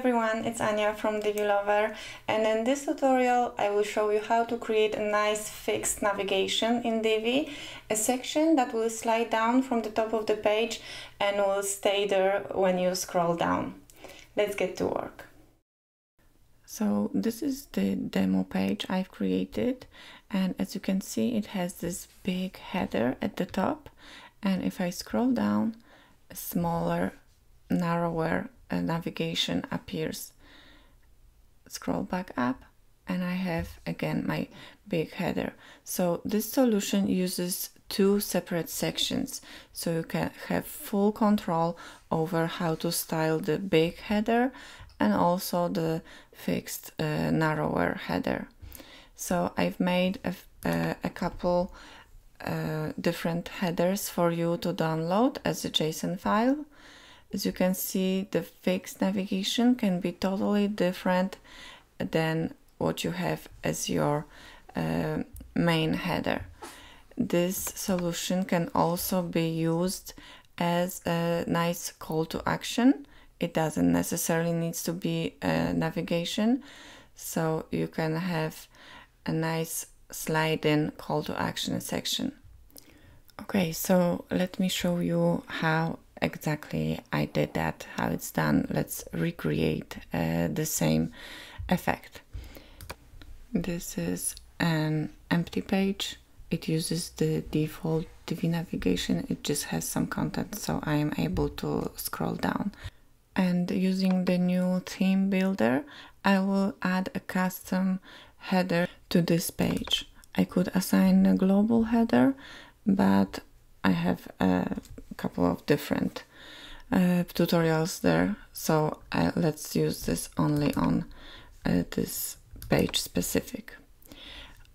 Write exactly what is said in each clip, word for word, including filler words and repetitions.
everyone, it's Anya from Divi Lover, and in this tutorial I will show you how to create a nice fixed navigation in Divi, a section that will slide down from the top of the page and will stay there when you scroll down. Let's get to work. So this is the demo page I've created, and as you can see it has this big header at the top, and if I scroll down, a smaller, narrower Uh, navigation appears. Scroll back up and I have again my big header. So this solution uses two separate sections, so you can have full control over how to style the big header and also the fixed uh, narrower header. So I've made a, uh, a couple uh, different headers for you to download as a JSON file. As you can see, the fixed navigation can be totally different than what you have as your uh, main header. This solution can also be used as a nice call to action. It doesn't necessarily need to be a navigation, so you can have a nice slide-in call to action section. Okay, so let me show you how exactly I did that, how it's done. Let's recreate uh, the same effect. This is an empty page. It uses the default Divi navigation. It just has some content, so I am able to scroll down. And using the new theme builder, I will add a custom header to this page. I could assign a global header, but I have a couple of different uh, tutorials there, so uh, let's use this only on uh, this page specific.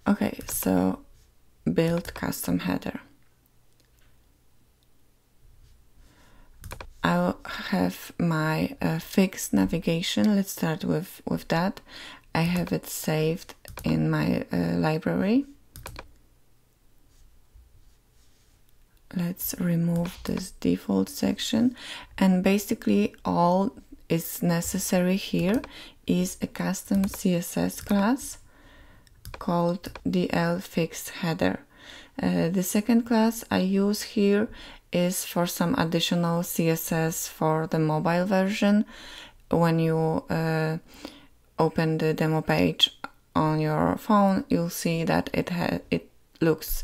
Okay, so build custom header. I'll have my uh, fixed navigation. Let's start with, with that. I have it saved in my uh, library. Let's remove this default section, and basically all is necessary here is a custom C S S class called D L Fixed Header. Uh, the second class I use here is for some additional C S S for the mobile version. When you uh, open the demo page on your phone, you'll see that it, ha it looks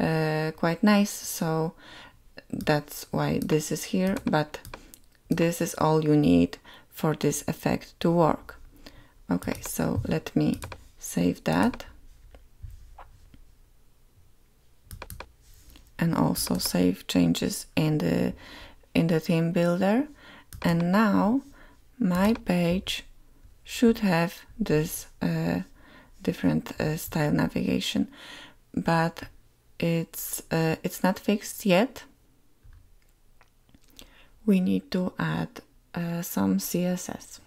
Uh, quite nice, so that's why this is here, but this is all you need for this effect to work. Okay, so let me save that and also save changes in the in the theme builder, and now my page should have this uh, different uh, style navigation, but It's, uh, it's not fixed yet. We need to add uh, some C S S.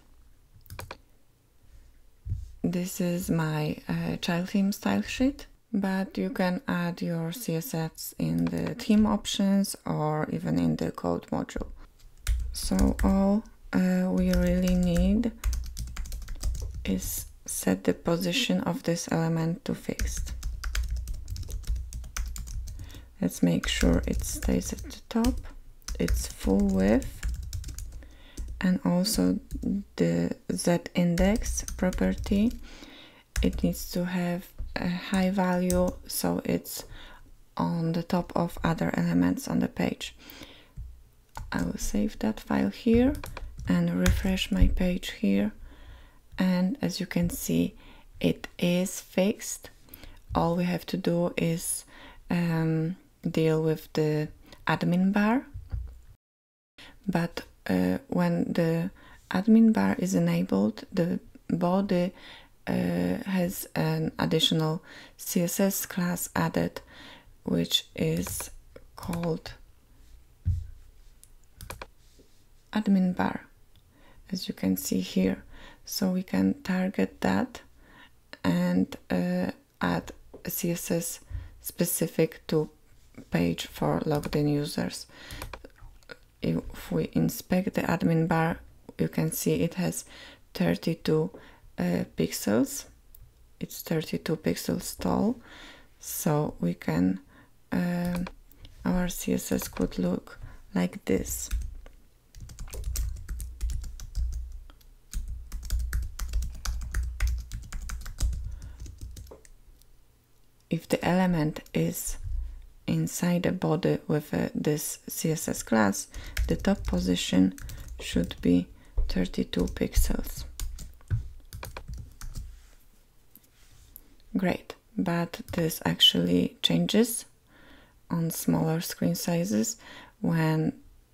This is my uh, child theme style sheet, but you can add your C S S in the theme options or even in the code module. So all uh, we really need is set the position of this element to fixed. Let's make sure it stays at the top, it's full width, and also the Z index property. It needs to have a high value, so it's on the top of other elements on the page. I will save that file here and refresh my page here. And as you can see, it is fixed. All we have to do is um, deal with the admin bar, but uh, when the admin bar is enabled, the body uh, has an additional C S S class added, which is called admin bar, as you can see here. So we can target that and uh, add a C S S specific to page for logged in users. If we inspect the admin bar, you can see it has thirty-two uh, pixels. It's thirty-two pixels tall, so we can uh, our C S S could look like this. If the element is inside a body with uh, this C S S class, the top position should be thirty-two pixels. Great, but this actually changes on smaller screen sizes when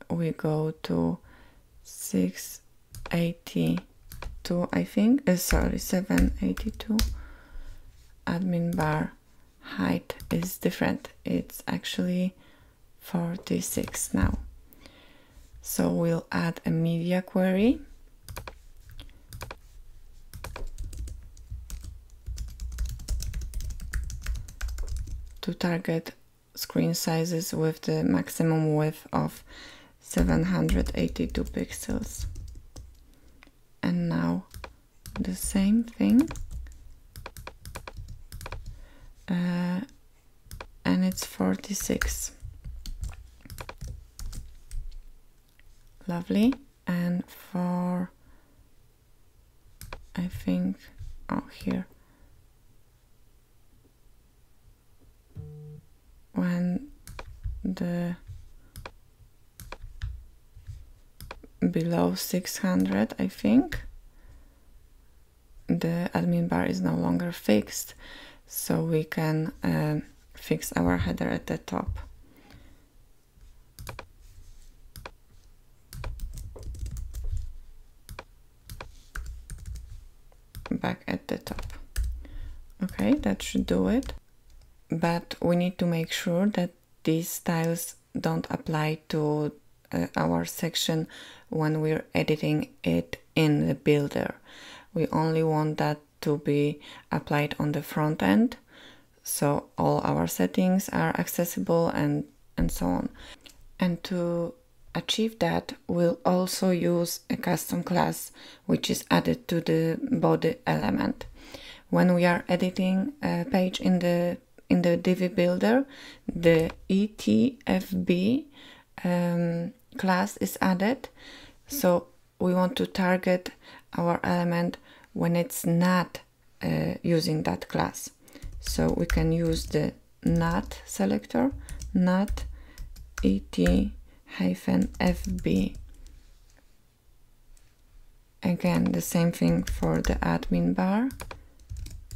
we go to six eighty-two, I think, uh, sorry, seven eighty-two, admin bar. Height is different, it's actually forty-six now. So we'll add a media query. To target screen sizes with the maximum width of seven hundred eighty-two pixels. And now the same thing. Uh, and it's forty-six. Lovely. And for, I think, oh, here, when the below six hundred, I think, the admin bar is no longer fixed. So we can uh, fix our header at the top. Back at the top. Okay, that should do it. But we need to make sure that these styles don't apply to uh, our section when we're editing it in the builder. We only want that to be applied on the front end, so all our settings are accessible and and so on. And to achieve that, we'll also use a custom class which is added to the body element. When we are editing a page in the in the Divi Builder, the E T F B um, class is added, so we want to target our element when it's not uh, using that class. So we can use the not selector, not E T F B. Again, the same thing for the admin bar,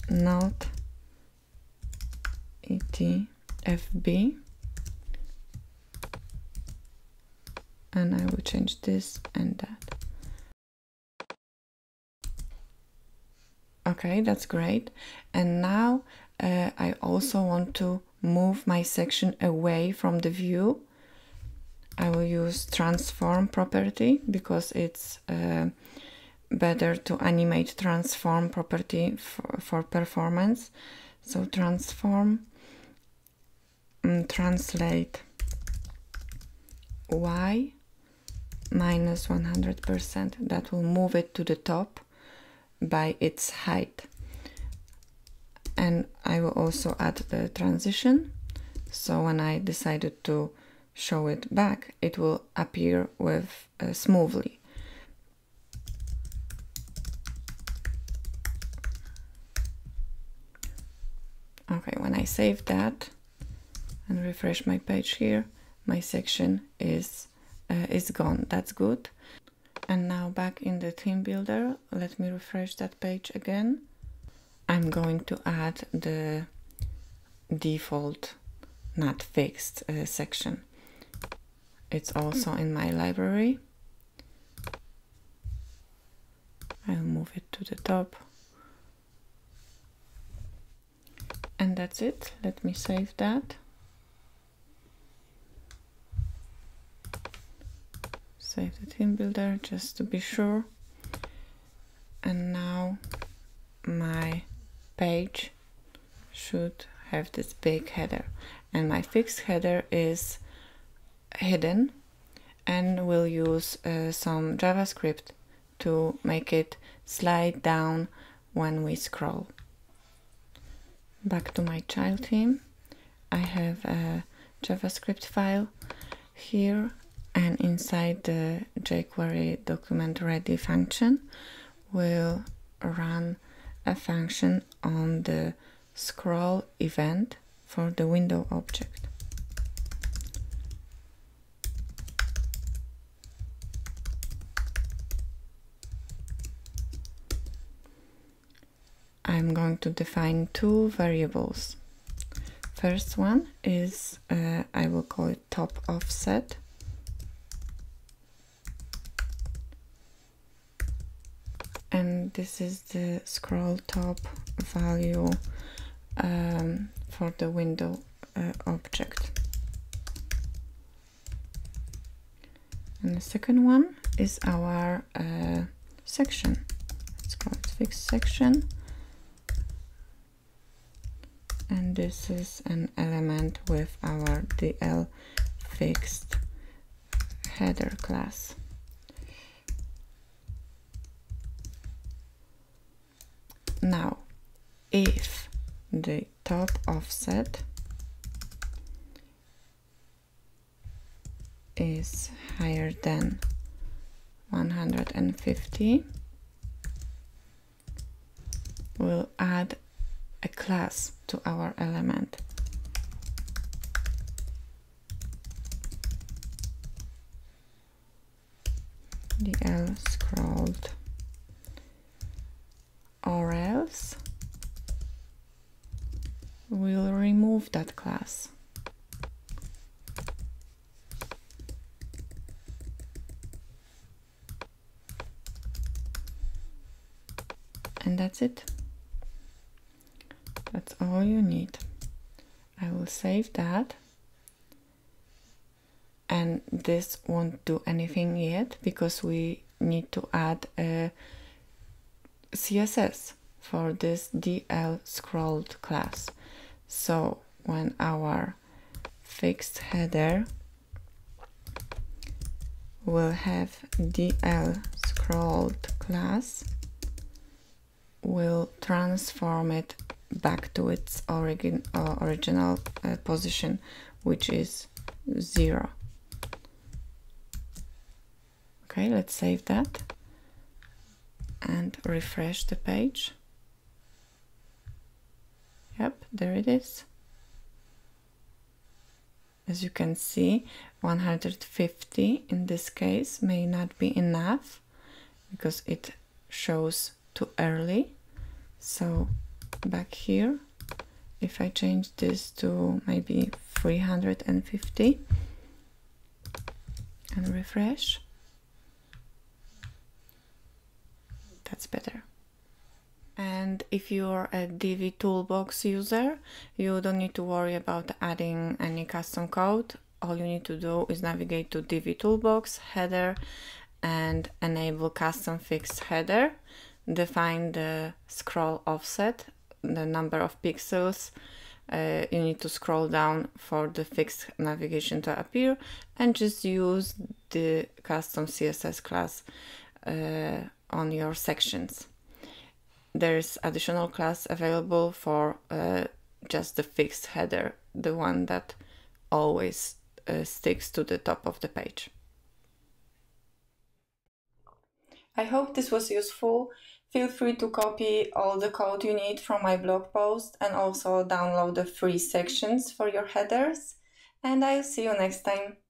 not E T F B. And I will change this and that. Okay, that's great. And now uh, I also want to move my section away from the view. I will use transform property because it's uh, better to animate transform property for, for performance. So transform, mm, translate y minus one hundred percent. That will move it to the top by its height. And I will also add the transition, so when I decided to show it back, it will appear with uh, smoothly. Okay, when I save that and refresh my page here, my section is uh, is gone. That's good. And now back in the theme builder, let me refresh that page again. I'm going to add the default not fixed uh, section. It's also in my library. I'll move it to the top. And that's it. Let me save that. Save the theme builder just to be sure. And now my page should have this big header, and my fixed header is hidden, and we'll use uh, some JavaScript to make it slide down when we scroll. Back to my child theme. I have a JavaScript file here, and inside the jQuery document ready function we'll run a function on the scroll event for the window object. I'm going to define two variables. First one is, uh, I will call it top offset. And this is the scroll top value um, for the window uh, object. And the second one is our uh, section. Let's call it fixed section. And this is an element with our D L fixed header class. Now, if the top offset is higher than one hundred fifty, we'll add a class to our element. D L scrolled, or else we'll remove that class. And that's it. That's all you need. I will save that. And this won't do anything yet because we need to add a C S S for this D L scrolled class. So when our fixed header will have D L scrolled class, we'll transform it back to its origin, uh, original uh, position, which is zero. Okay, let's save that and refresh the page. Yep, there it is. As you can see, one hundred fifty in this case may not be enough because it shows too early. So back here, if I change this to maybe three hundred fifty and refresh, that's better. And if you're a Divi Toolbox user, you don't need to worry about adding any custom code. All you need to do is navigate to Divi Toolbox, header, and enable custom fixed header, define the scroll offset, the number of pixels uh, you need to scroll down for the fixed navigation to appear, and just use the custom C S S class uh, on your sections. There's additional class available for uh, just the fixed header, the one that always uh, sticks to the top of the page. I hope this was useful. Feel free to copy all the code you need from my blog post and also download the free sections for your headers. And I'll see you next time.